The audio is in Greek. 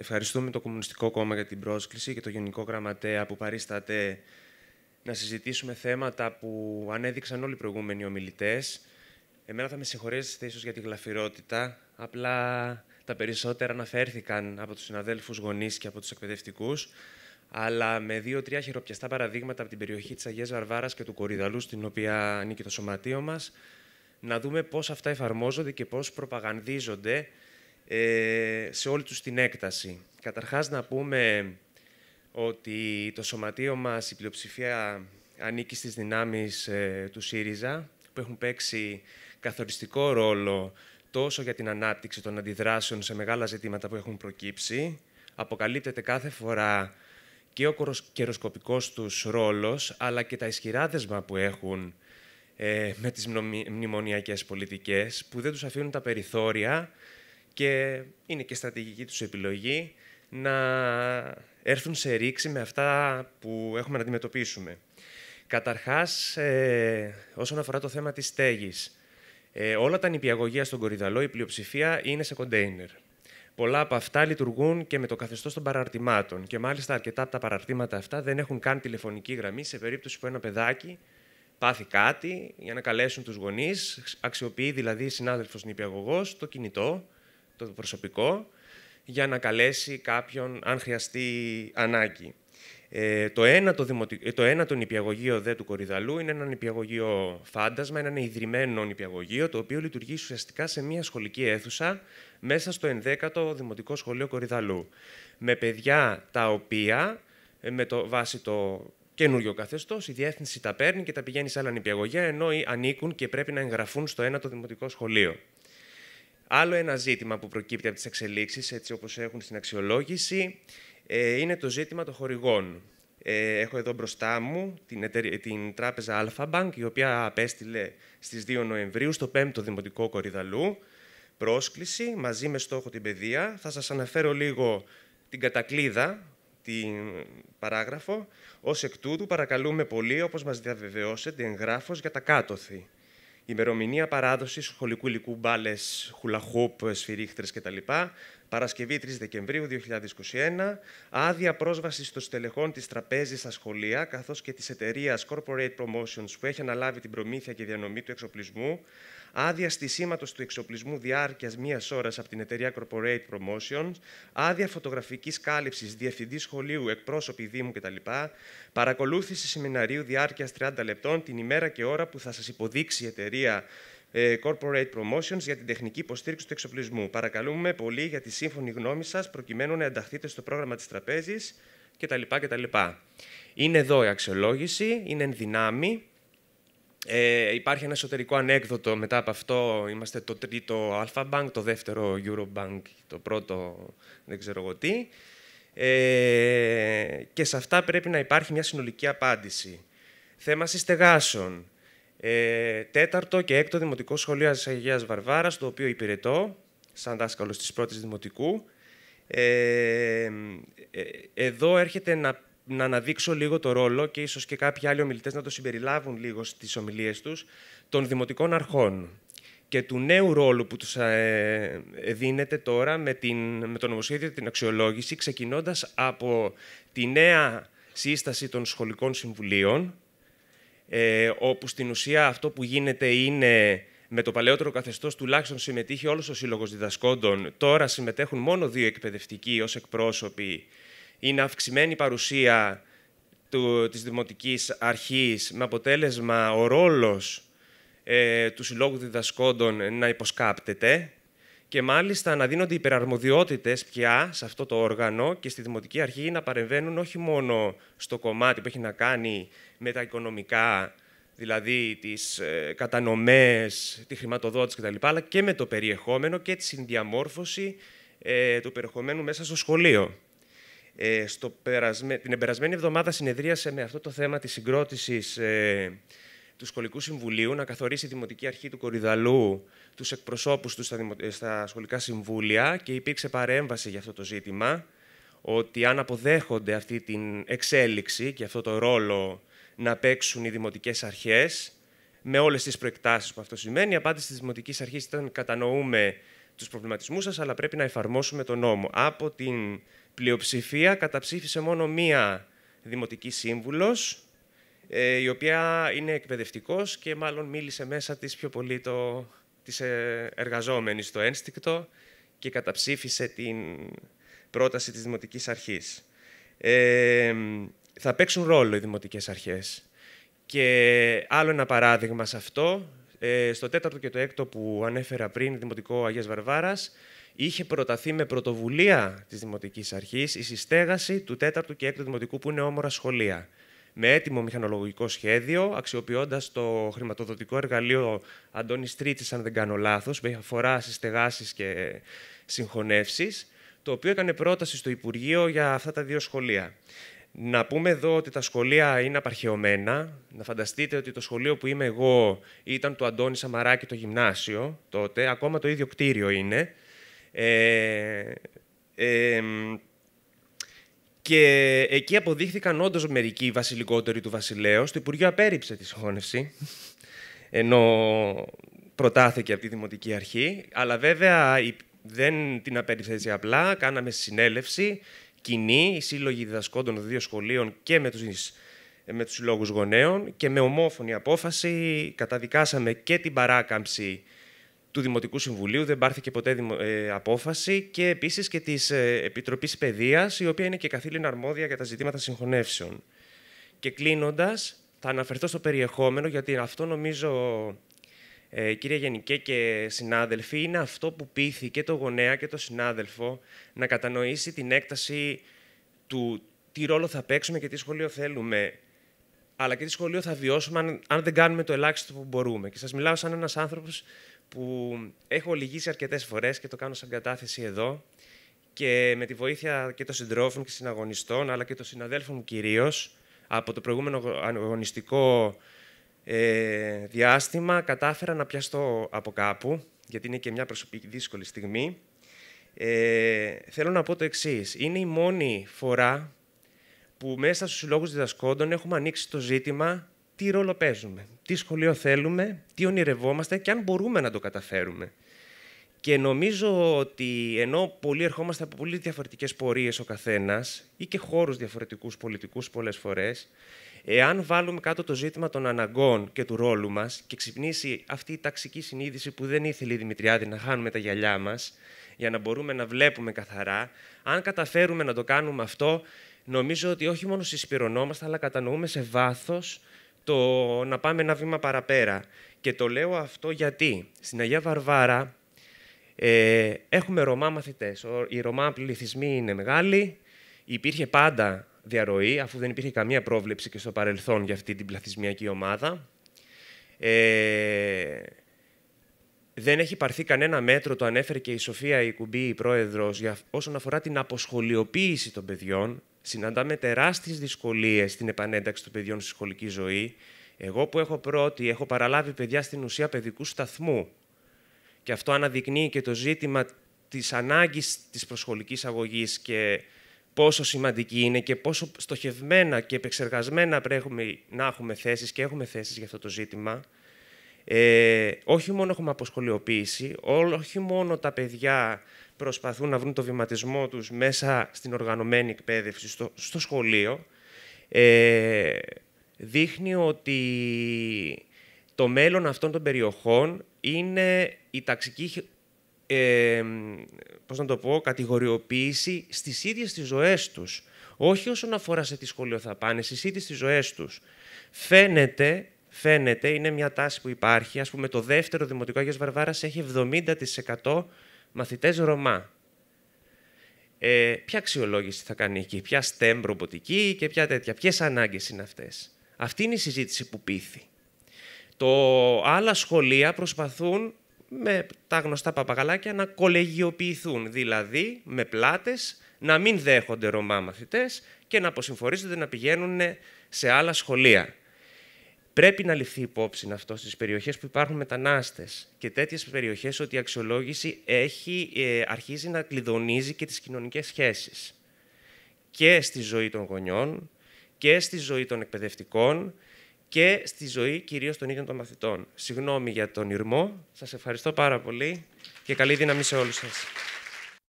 Ευχαριστούμε το Κομμουνιστικό Κόμμα για την πρόσκληση και το Γενικό Γραμματέα που παρίσταται να συζητήσουμε θέματα που ανέδειξαν όλοι οι προηγούμενοι ομιλητές. Εμένα θα με συγχωρέσετε ίσως για τη γλαφυρότητα, απλά τα περισσότερα αναφέρθηκαν από τους συναδέλφους γονείς και από τους εκπαιδευτικούς, αλλά με 2-3 χειροπιαστά παραδείγματα από την περιοχή της Αγίας Βαρβάρας και του Κορυδαλού, στην οποία ανήκει το σωματείο μας, να δούμε πώς αυτά εφαρμόζονται και πώς προπαγανδίζονται σε όλη τους την έκταση. Καταρχάς, να πούμε ότι το σωματείο μας, η πλειοψηφία, ανήκει στις δυνάμεις του ΣΥΡΙΖΑ, που έχουν παίξει καθοριστικό ρόλο τόσο για την ανάπτυξη των αντιδράσεων σε μεγάλα ζητήματα που έχουν προκύψει. Αποκαλύπτεται κάθε φορά και ο καιροσκοπικός τους ρόλος, αλλά και τα ισχυρά δεσμά που έχουν με τις μνημονιακές πολιτικές, που δεν τους αφήνουν τα περιθώρια και είναι και στρατηγική τους επιλογή να έρθουν σε ρήξη με αυτά που έχουμε να αντιμετωπίσουμε. Καταρχάς, όσον αφορά το θέμα της στέγης, όλα τα νηπιαγωγεία στον Κορυδαλό, η πλειοψηφία είναι σε κοντέινερ. Πολλά από αυτά λειτουργούν και με το καθεστώς των παραρτημάτων. Και μάλιστα αρκετά από τα παραρτήματα αυτά δεν έχουν καν τηλεφωνική γραμμή σε περίπτωση που ένα παιδάκι πάθει κάτι για να καλέσουν τους γονείς. Αξιοποιεί δηλαδή η συνάδελφος νηπιαγωγός το κινητό, το προσωπικό, για να καλέσει κάποιον αν χρειαστεί ανάγκη. Το ένατο νηπιαγωγείο του Κορυδαλού είναι ένα νηπιαγωγείο φάντασμα, ένα ιδρυμένο νηπιαγωγείο, το οποίο λειτουργεί ουσιαστικά σε μια σχολική αίθουσα μέσα στο 11ο Δημοτικό Σχολείο Κορυδαλού. Με παιδιά τα οποία, με βάση το καινούριο καθεστώς, η διεύθυνση τα παίρνει και τα πηγαίνει σε άλλα νηπιαγωγεία, ενώ ανήκουν και πρέπει να εγγραφούν στο 1ο Δημοτικό Σχολείο. Άλλο ένα ζήτημα που προκύπτει από τις εξελίξεις, έτσι όπως έχουν στην αξιολόγηση, είναι το ζήτημα των χορηγών. Έχω εδώ μπροστά μου την τράπεζα Alpha Bank, η οποία απέστειλε στις 2 Νοεμβρίου στο 5ο Δημοτικό Κορυδαλού πρόσκληση μαζί με στόχο την παιδεία. Θα σας αναφέρω λίγο την κατακλείδα, την παράγραφο. Ως εκ τούτου, παρακαλούμε πολύ, όπως μας διαβεβαιώσετε, εγγράφος για τα κάτωθη. Ημερομηνία παράδοση σχολικού υλικού, μπάλες, χουλαχούπ, σφυρίχτρες κτλ. Παρασκευή 3 Δεκεμβρίου 2021. Άδεια πρόσβασης των στελεχών της τραπέζης στα σχολεία, καθώς και της εταιρείας Corporate Promotions που έχει αναλάβει την προμήθεια και διανομή του εξοπλισμού. Άδεια στισίματος του εξοπλισμού διάρκειας 1 ώρας από την εταιρεία Corporate Promotions. Άδεια φωτογραφικής κάλυψης, διευθυντή σχολείου, εκπρόσωποι Δήμου κτλ. Παρακολούθηση σεμιναρίου διάρκειας 30 λεπτών την ημέρα και ώρα που θα σας υποδείξει η εταιρεία Corporate Promotions για την τεχνική υποστήριξη του εξοπλισμού. Παρακαλούμε πολύ για τη σύμφωνη γνώμη σας προκειμένου να ενταχθείτε στο πρόγραμμα της τραπέζης κτλ. Είναι εδώ η αξιολόγηση, είναι εν δυνάμει. Υπάρχει ένα εσωτερικό ανέκδοτο μετά από αυτό. Είμαστε το 3ο Alpha Bank, το 2ο Eurobank, το 1ο δεν ξέρω εγώ τι. Και σε αυτά πρέπει να υπάρχει μια συνολική απάντηση. Θέμα συστεγάσεων. 4ο και 6ο Δημοτικό Σχολείο της Αγίας Βαρβάρας, το οποίο υπηρετώ σαν δάσκαλος της 1ης Δημοτικού. Εδώ έρχεται να αναδείξω λίγο το ρόλο και ίσως και κάποιοι άλλοι ομιλητές να το συμπεριλάβουν λίγο στις ομιλίες τους, των δημοτικών αρχών και του νέου ρόλου που τους δίνεται τώρα με το νομοσχέδιο την αξιολόγηση, ξεκινώντας από τη νέα σύσταση των σχολικών συμβουλίων, όπου στην ουσία αυτό που γίνεται είναι, με το παλαιότερο καθεστώς τουλάχιστον συμμετείχε όλος ο Σύλλογος Διδασκόντων, τώρα συμμετέχουν μόνο 2 εκπαιδευτικοί ως εκπρόσωποι. Είναι αυξημένη η παρουσία της Δημοτικής Αρχής, με αποτέλεσμα ο ρόλος του Συλλόγου Διδασκόντων να υποσκάπτεται και μάλιστα να δίνονται υπεραρμοδιότητες πια σε αυτό το όργανο και στη Δημοτική Αρχή να παρεμβαίνουν όχι μόνο στο κομμάτι που έχει να κάνει με τα οικονομικά, δηλαδή τις κατανομές, τη χρηματοδότηση κτλ., αλλά και με το περιεχόμενο και τη συνδιαμόρφωση του περιεχομένου μέσα στο σχολείο. Την περασμένη εβδομάδα συνεδρίασε με αυτό το θέμα της συγκρότησης του Σχολικού Συμβουλίου, να καθορίσει η Δημοτική Αρχή του Κορυδαλού τους εκπροσώπους τους στα σχολικά συμβούλια και υπήρξε παρέμβαση για αυτό το ζήτημα, ότι αν αποδέχονται αυτή την εξέλιξη και αυτό το ρόλο να παίξουν οι Δημοτικές Αρχές, με όλες τις προεκτάσεις που αυτό σημαίνει, η απάντηση της Δημοτικής Αρχής ήταν κατανοούμε τους προβληματισμούς σας, αλλά πρέπει να εφαρμόσουμε τον νόμο. Από την πλειοψηφία καταψήφισε μόνο μία δημοτική σύμβουλος, η οποία είναι εκπαιδευτικός και μάλλον μίλησε μέσα της πιο πολύ της εργαζόμενης στο ένστικτο και καταψήφισε την πρόταση της Δημοτικής Αρχής. Θα παίξουν ρόλο οι Δημοτικές Αρχές. Και άλλο ένα παράδειγμα σε αυτό, στο 4ο και το 6ο που ανέφερα πριν, Δημοτικό Αγίας Βαρβάρας, είχε προταθεί με πρωτοβουλία της Δημοτικής Αρχής η συστέγαση του 4ου και 6ου Δημοτικού, που είναι όμορα σχολεία, με έτοιμο μηχανολογικό σχέδιο, αξιοποιώντας το χρηματοδοτικό εργαλείο Αντώνης Τρίτσης, αν δεν κάνω λάθος, που αφορά συστεγάσεις και συγχωνεύσεις, το οποίο έκανε πρόταση στο Υπουργείο για αυτά τα δύο σχολεία. Να πούμε εδώ ότι τα σχολεία είναι απαρχαιωμένα. Να φανταστείτε ότι το σχολείο που είμαι εγώ ήταν του Αντώνη Σαμαράκη το γυμνάσιο τότε. Ακόμα το ίδιο κτίριο είναι. Και εκεί αποδείχθηκαν όντως μερικοί βασιλικότεροι του βασιλέως. Το Υπουργείο απέρριψε τη συγχώνευση, ενώ προτάθηκε από τη Δημοτική Αρχή. Αλλά βέβαια δεν την απέρριψε έτσι απλά. Κάναμε συνέλευση κοινή, οι σύλλογοι διδασκόντων των δύο σχολείων και με τους συλλόγους γονέων, και με ομόφωνη απόφαση καταδικάσαμε και την παράκαμψη του Δημοτικού Συμβουλίου, δεν πάρθηκε ποτέ απόφαση, και επίσης και της Επιτροπής Παιδείας, η οποία είναι και καθήλυνα αρμόδια για τα ζητήματα συγχωνεύσεων. Και κλείνοντας, θα αναφερθώ στο περιεχόμενο, γιατί αυτό νομίζω, κύριε Γενικέ και συνάδελφοι, είναι αυτό που πείθει και το γονέα και το συνάδελφο να κατανοήσει την έκταση του τι ρόλο θα παίξουμε και τι σχολείο θέλουμε, αλλά και τι σχολείο θα βιώσουμε αν δεν κάνουμε το ελάχιστο που μπορούμε. Και σας μιλάω σαν ένας άνθρωπος που έχω λυγίσει αρκετές φορές και το κάνω σαν κατάθεση εδώ, και με τη βοήθεια και των συντρόφων και συναγωνιστών, αλλά και των συναδέλφων μου κυρίως, από το προηγούμενο αγωνιστικό διάστημα κατάφερα να πιαστώ από κάπου, γιατί είναι και μια προσωπική δύσκολη στιγμή. Θέλω να πω το εξής. Είναι η μόνη φορά που μέσα στους συλλόγους διδασκόντων έχουμε ανοίξει το ζήτημα τι ρόλο παίζουμε, τι σχολείο θέλουμε, τι ονειρευόμαστε και αν μπορούμε να το καταφέρουμε. Και νομίζω ότι ενώ πολλοί ερχόμαστε από πολύ διαφορετικές πορείες ο καθένας ή και χώρους διαφορετικούς πολιτικούς πολλές φορές, εάν βάλουμε κάτω το ζήτημα των αναγκών και του ρόλου μας και ξυπνήσει αυτή η ταξική συνείδηση που δεν ήθελε η Δημητριάδη, να χάνουμε τα γυαλιά μας για να μπορούμε να βλέπουμε καθαρά, αν καταφέρουμε να το κάνουμε αυτό, νομίζω ότι όχι μόνο συσπυρωνόμαστε, αλλά κατανοούμε σε βάθος το να πάμε ένα βήμα παραπέρα. Και το λέω αυτό γιατί στην Αγία Βαρβάρα έχουμε Ρωμά μαθητές. Οι Ρωμά πληθυσμοί είναι μεγάλοι, υπήρχε πάντα διαρροή, αφού δεν υπήρχε καμία πρόβλεψη και στο παρελθόν για αυτή την πληθυσμιακή ομάδα. Δεν έχει πάρθει κανένα μέτρο, το ανέφερε και η Σοφία η Κουμπή, η πρόεδρος, όσον αφορά την αποσχολιοποίηση των παιδιών. Συναντάμε τεράστιες δυσκολίες στην επανένταξη των παιδιών στη σχολική ζωή. Εγώ που έχω παραλάβει παιδιά στην ουσία παιδικού σταθμού. Και αυτό αναδεικνύει και το ζήτημα της ανάγκης της προσχολικής αγωγής και πόσο σημαντική είναι και πόσο στοχευμένα και επεξεργασμένα πρέπει να έχουμε θέσεις, και έχουμε θέσεις για αυτό το ζήτημα. Όχι μόνο έχουμε αποσχολιοποίηση, όχι μόνο τα παιδιά προσπαθούν να βρουν το βηματισμό τους μέσα στην οργανωμένη εκπαίδευση, στο σχολείο, δείχνει ότι το μέλλον αυτών των περιοχών είναι η ταξική κατηγοριοποίηση στις ίδιες τις ζωές τους. Όχι όσον αφορά σε τι σχολείο θα πάνε, στις ίδιες τις ζωές τους. Φαίνεται, είναι μια τάση που υπάρχει, ας πούμε το δεύτερο Δημοτικό Αγίας Βαρβάρας έχει 70% μαθητές Ρωμά. Ποια αξιολόγηση θα κάνει εκεί, ποια STEM ρομποτική και ποια τέτοια, ποιες ανάγκες είναι αυτές. Αυτή είναι η συζήτηση που πείθει. Το άλλα σχολεία προσπαθούν με τα γνωστά παπαγαλάκια να κολεγιοποιηθούν, δηλαδή με πλάτες να μην δέχονται Ρωμά μαθητές και να αποσυμφορίζονται να πηγαίνουν σε άλλα σχολεία. Πρέπει να ληφθεί υπόψη αυτό στις περιοχές που υπάρχουν μετανάστες και τέτοιες περιοχές, ότι η αξιολόγηση αρχίζει να κλειδονίζει και τις κοινωνικές σχέσεις. Και στη ζωή των γονιών και στη ζωή των εκπαιδευτικών και στη ζωή κυρίως των ίδιων των μαθητών. Συγγνώμη για τον ηρμό. Σας ευχαριστώ πάρα πολύ. και καλή δύναμη σε όλους σας.